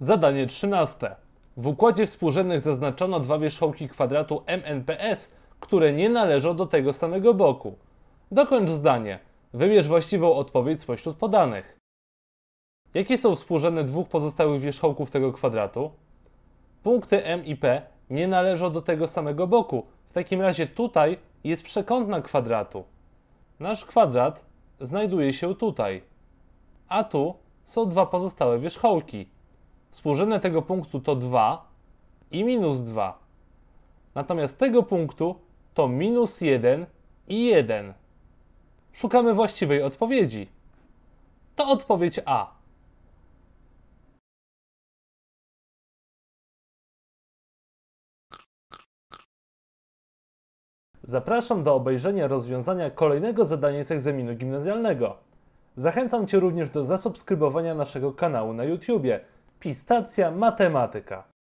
Zadanie 13. W układzie współrzędnych zaznaczono dwa wierzchołki kwadratu MNPS, które nie należą do tego samego boku. Dokończ zdanie. Wybierz właściwą odpowiedź spośród podanych. Jakie są współrzędne dwóch pozostałych wierzchołków tego kwadratu? Punkty M i P nie należą do tego samego boku. W takim razie tutaj jest przekątna kwadratu. Nasz kwadrat znajduje się tutaj. A tu są dwa pozostałe wierzchołki. Współrzędne tego punktu to 2 i minus 2. Natomiast tego punktu to minus 1 i 1. Szukamy właściwej odpowiedzi. To odpowiedź A. Zapraszam do obejrzenia rozwiązania kolejnego zadania z egzaminu gimnazjalnego. Zachęcam Cię również do zasubskrybowania naszego kanału na YouTubie Pi-stacja Matematyka.